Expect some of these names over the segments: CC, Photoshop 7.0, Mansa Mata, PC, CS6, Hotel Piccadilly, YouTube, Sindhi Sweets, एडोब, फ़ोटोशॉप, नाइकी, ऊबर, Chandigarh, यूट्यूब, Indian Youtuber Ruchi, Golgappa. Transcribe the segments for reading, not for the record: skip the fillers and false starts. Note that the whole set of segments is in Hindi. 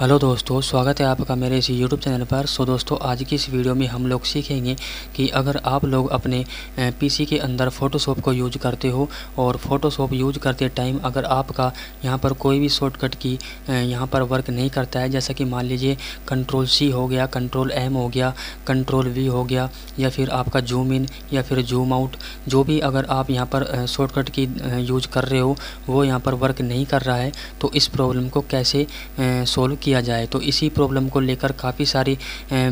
हेलो दोस्तों, स्वागत है आपका मेरे इस YouTube चैनल पर। सो दोस्तों, आज की इस वीडियो में हम लोग सीखेंगे कि अगर आप लोग अपने PC के अंदर फ़ोटोशॉप को यूज करते हो और फ़ोटोशॉप यूज करते टाइम अगर आपका यहाँ पर कोई भी शॉर्टकट की यहाँ पर वर्क नहीं करता है, जैसा कि मान लीजिए Ctrl+C हो गया, Ctrl+M हो गया, Ctrl+V हो गया, या फिर आपका जूम इन या फिर जूम आउट, जो भी अगर आप यहाँ पर शॉर्टकट की यूज कर रहे हो वो यहाँ पर वर्क नहीं कर रहा है, तो इस प्रॉब्लम को कैसे सोल्व किया जाए। तो इसी प्रॉब्लम को लेकर काफ़ी सारी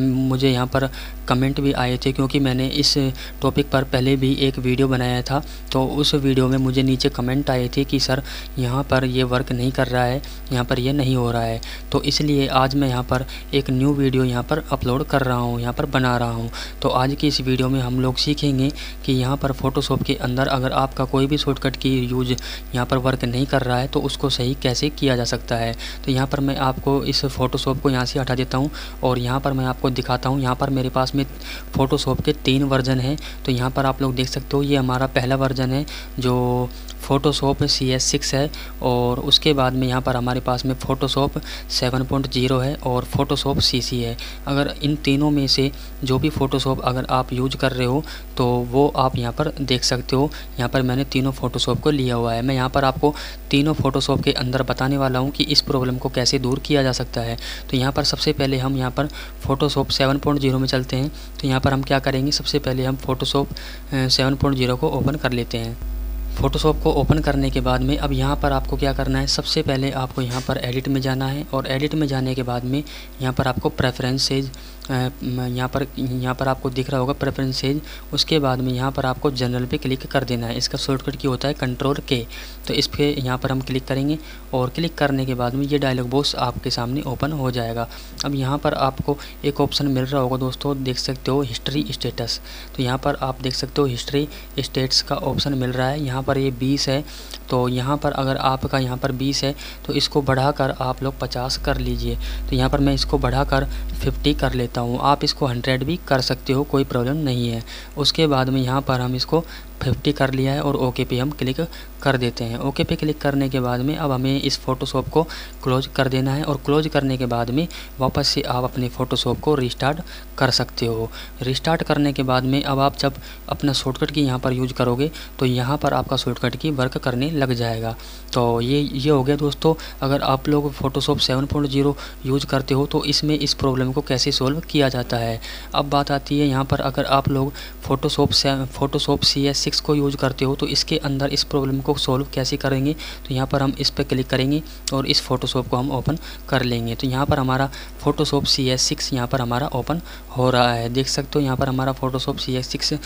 मुझे यहाँ पर कमेंट भी आए थे, क्योंकि मैंने इस टॉपिक पर पहले भी एक वीडियो बनाया था। तो उस वीडियो में मुझे नीचे कमेंट आए थे कि सर यहाँ पर ये वर्क नहीं कर रहा है, यहाँ पर ये नहीं हो रहा है। तो इसलिए आज मैं यहाँ पर एक न्यू वीडियो यहाँ पर अपलोड कर रहा हूँ, यहाँ पर बना रहा हूँ। तो आज की इस वीडियो में हम लोग सीखेंगे कि यहाँ पर फ़ोटोशॉप के अंदर अगर आपका कोई भी शॉर्टकट की यूज यहाँ पर वर्क नहीं कर रहा है तो उसको सही कैसे किया जा सकता है। तो यहाँ पर मैं आपको इस फ़ोटोशॉप को यहाँ से हटा देता हूँ और यहाँ पर मैं आपको दिखाता हूँ। यहाँ पर मेरे पास में फ़ोटोशॉप के 3 वर्जन हैं। तो यहाँ पर आप लोग देख सकते हो, ये हमारा पहला वर्जन है जो फ़ोटोशॉप CS6 है, और उसके बाद में यहाँ पर हमारे पास में फ़ोटोशॉप 7.0 है और फ़ोटोशॉप CC है। अगर इन तीनों में से जो भी फ़ोटोशॉप अगर आप यूज कर रहे हो तो वो आप यहाँ पर देख सकते हो। यहाँ पर मैंने तीनों फ़ोटोशॉप को लिया हुआ है। मैं यहाँ पर आपको तीनों फ़ोटोशॉप के अंदर बताने वाला हूँ कि इस प्रॉब्लम को कैसे दूर किया जा सकता है। तो यहाँ पर सबसे पहले हम यहाँ पर फ़ोटोशॉप 7.0 में चलते हैं। तो यहाँ पर हम क्या करेंगे, सबसे पहले हम फ़ोटोशॉप 7.0 को ओपन कर लेते हैं। फ़ोटोशॉप को ओपन करने के बाद में अब यहाँ पर आपको क्या करना है, सबसे पहले आपको यहाँ पर एडिट में जाना है, और एडिट में जाने के बाद में यहाँ पर आपको प्रेफरेंसेज, यहाँ पर आपको दिख रहा होगा प्रेफरेंसेज। उसके बाद में यहाँ पर आपको जनरल पे क्लिक कर देना है। इसका शॉर्टकट की होता है Ctrl+K। तो इस पर यहाँ पर हम क्लिक करेंगे और क्लिक करने के बाद में ये डायलॉग बॉक्स आपके सामने ओपन हो जाएगा। अब यहाँ पर आपको एक ऑप्शन मिल रहा होगा दोस्तों, देख सकते हो, हिस्ट्री स्टेटस। तो यहाँ पर आप देख सकते हो हिस्ट्री स्टेटस का ऑप्शन मिल रहा है। यहाँ पर ये 20 है, तो यहाँ पर अगर आपका यहाँ पर 20 है तो इसको बढ़ाकर आप लोग 50 कर लीजिए। तो यहाँ पर मैं इसको बढ़ाकर 50 कर लेता हूँ। आप इसको 100 भी कर सकते हो, कोई प्रॉब्लम नहीं है। उसके बाद में यहाँ पर हम इसको 50 कर लिया है और ओके पे हम क्लिक कर देते हैं। ओके पे क्लिक करने के बाद में अब हमें इस फ़ोटोशॉप को क्लोज कर देना है, और क्लोज करने के बाद में वापस से आप अपने फ़ोटोशॉप को रिस्टार्ट कर सकते हो। रिस्टार्ट करने के बाद में अब आप जब अपना शॉर्टकट की यहाँ पर यूज करोगे तो यहाँ पर आपका शॉर्टकट की वर्क करने लग जाएगा। तो ये हो गया दोस्तों, अगर आप लोग फ़ोटोशॉप 7.0 यूज करते हो तो इसमें इस प्रॉब्लम को कैसे सोल्व किया जाता है। अब बात आती है यहाँ पर अगर आप लोग फ़ोटोशॉप CS6 को यूज करते हो तो इसके अंदर इस प्रॉब्लम को सोल्व कैसे करेंगे। तो यहाँ पर हम इस पर क्लिक करेंगे और इस फ़ोटोशॉप को हम ओपन कर लेंगे। तो यहाँ पर हमारा फ़ोटोशॉप CS6 यहाँ पर हमारा ओपन हो रहा है, देख सकते हो। यहाँ पर हमारा फ़ोटोशॉप CS6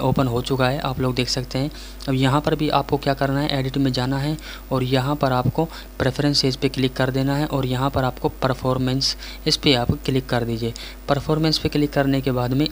ओपन हो चुका है, आप लोग देख सकते हैं। अब यहाँ पर भी आपको क्या करना है, एडिट में जाना है और यहाँ पर आपको प्रेफरेंसेज पे क्लिक कर देना है, और यहाँ पर आपको परफॉर्मेंस, इस पर आप क्लिक कर दीजिए। परफॉर्मेंस पे क्लिक करने के बाद में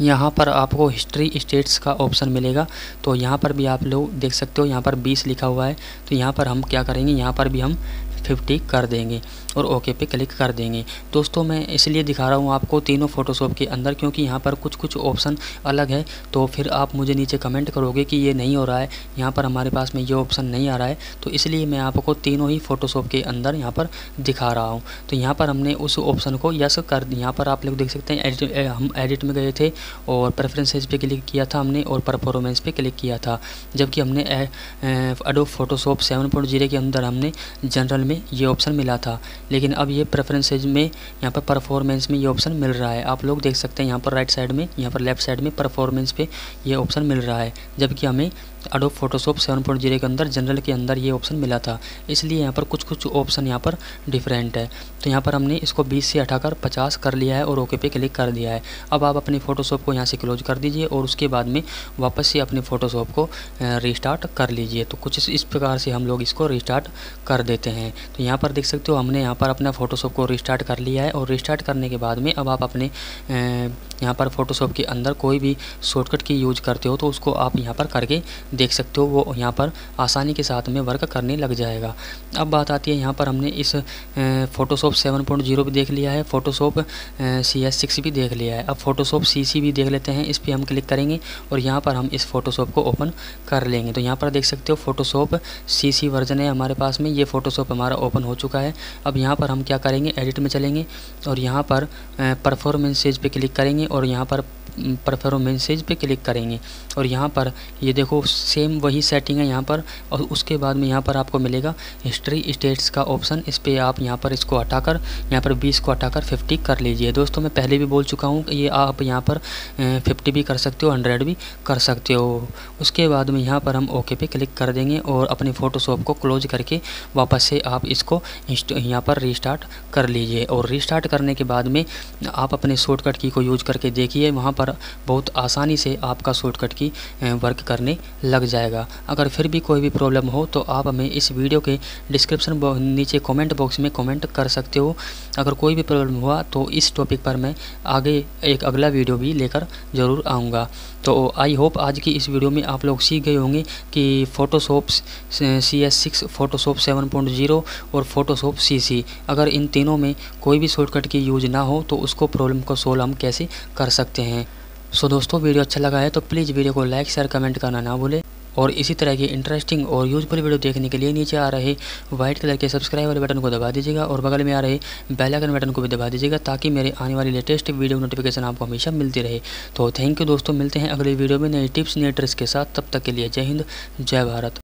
यहाँ पर आपको हिस्ट्री स्टेट्स का ऑप्शन मिलेगा। तो यहाँ पर भी आप लोग देख सकते हो, यहाँ पर 20 लिखा हुआ है। तो यहाँ पर हम क्या करेंगे, यहाँ पर भी हम 50 कर देंगे और ओके पे क्लिक कर देंगे। दोस्तों, मैं इसलिए दिखा रहा हूँ आपको तीनों फ़ोटोशॉप के अंदर, क्योंकि यहाँ पर कुछ ऑप्शन अलग है। तो फिर आप मुझे नीचे कमेंट करोगे कि ये नहीं हो रहा है, यहाँ पर हमारे पास में ये ऑप्शन नहीं आ रहा है। तो इसलिए मैं आपको तीनों ही फ़ोटोशॉप के अंदर यहाँ पर दिखा रहा हूँ। तो यहाँ पर हमने उस ऑप्शन को यस कर दिया। यहाँ पर आप लोग देख सकते हैं, हम एडिट में गए थे और प्रेफरेंसेज पर क्लिक किया था हमने और परफॉर्मेंस पर क्लिक किया था, जबकि हमने एडोब फ़ोटोशॉप 7.0 के अंदर हमने जनरल में ये ऑप्शन मिला था, लेकिन अब ये प्रेफरेंसेज में यहाँ पर परफॉर्मेंस में ये ऑप्शन मिल रहा है। आप लोग देख सकते हैं यहाँ पर राइट साइड में, यहाँ पर लेफ़्ट साइड में परफॉर्मेंस पे ये ऑप्शन मिल रहा है, जबकि हमें एडोब फ़ोटोशॉप 7.0 के अंदर जनरल के अंदर ये ऑप्शन मिला था। इसलिए यहाँ पर कुछ ऑप्शन यहाँ पर डिफरेंट है। तो यहाँ पर हमने इसको 20 से हटाकर 50 कर लिया है और ओके पे क्लिक कर दिया है। अब आप अपने फ़ोटोशॉप को यहाँ से क्लोज कर दीजिए और उसके बाद में वापस से अपने फ़ोटोशॉप को रिस्टार्ट कर लीजिए। तो कुछ इस प्रकार से हम लोग इसको रिस्टार्ट कर देते हैं। तो यहाँ पर देख सकते हो, हमने यहाँ पर अपना फ़ोटोशॉप को रिस्टार्ट कर लिया है, और रिस्टार्ट करने के बाद में अब आप अपने यहाँ पर फ़ोटोशॉप के अंदर कोई भी शॉर्टकट की यूज करते हो तो उसको आप यहाँ पर करके देख सकते हो वो यहाँ पर आसानी के साथ में वर्क करने लग जाएगा। अब बात आती है, यहाँ पर हमने इस फ़ोटोशॉप 7.0 भी देख लिया है, फ़ोटोशॉप CS6 भी देख लिया है। अब फ़ोटोशॉप CC भी देख लेते हैं। इस पर हम क्लिक करेंगे और यहाँ पर हम इस फ़ोटोशॉप को ओपन कर लेंगे। तो यहाँ पर देख सकते हो फ़ोटोशॉप CC वर्जन है हमारे पास में, ये फ़ोटोशॉप हमारा ओपन हो चुका है। अब यहाँ पर हम क्या करेंगे, एडिट में चलेंगे और यहाँ पर परफॉर्मेंसेज पे क्लिक करेंगे और यहाँ पर परफॉर्मेंसेज पे क्लिक करेंगे और यहाँ पर ये देखो सेम वही सेटिंग है यहाँ पर। और उसके बाद में यहाँ पर आपको मिलेगा हिस्ट्री स्टेट्स का ऑप्शन, इस पर आप यहाँ पर इसको हटाकर यहाँ पर 20 को हटाकर 50 कर लीजिए। दोस्तों मैं पहले भी बोल चुका हूँ, ये आप यहाँ पर 50 भी कर सकते हो, 100 भी कर सकते हो। उसके बाद में यहाँ पर हम ओके पे क्लिक कर देंगे और अपने फ़ोटोशॉप को क्लोज करके वापस से आप इसको यहाँ पर रीस्टार्ट कर लीजिए। और रीस्टार्ट करने के बाद में आप अपने शॉर्टकट की को यूज करके देखिए, वहाँ पर बहुत आसानी से आपका शॉर्टकट की वर्क करने लग जाएगा। अगर फिर भी कोई भी प्रॉब्लम हो तो आप हमें इस वीडियो के डिस्क्रिप्शन नीचे कमेंट बॉक्स में कमेंट कर सकते हो। अगर कोई भी प्रॉब्लम हुआ तो इस टॉपिक पर मैं आगे एक अगला वीडियो भी लेकर ज़रूर आऊँगा। तो आई होप आज की इस वीडियो में आप लोग सीख गए होंगे कि फ़ोटोशॉप CS6, फ़ोटोशॉप 7.0 और फ़ोटोशॉप CC, अगर इन तीनों में कोई भी शॉर्टकट की यूज ना हो तो उसको प्रॉब्लम को सोल्व हम कैसे कर सकते हैं। सो दोस्तों वीडियो अच्छा लगा है तो प्लीज़ वीडियो को लाइक शेयर कमेंट करना ना भूलें। और इसी तरह की इंटरेस्टिंग और यूजफुल वीडियो देखने के लिए नीचे आ रहे व्हाइट कलर के सब्सक्राइब वाले बटन को दबा दीजिएगा और बगल में आ रहे बेल आइकन बटन को भी दबा दीजिएगा, ताकि मेरे आने वाली लेटेस्ट वीडियो नोटिफिकेशन आपको हमेशा मिलती रहे। तो थैंक यू दोस्तों, मिलते हैं अगले वीडियो में नए टिप्स नए ट्रिक्स के साथ। तब तक के लिए जय हिंद जय भारत।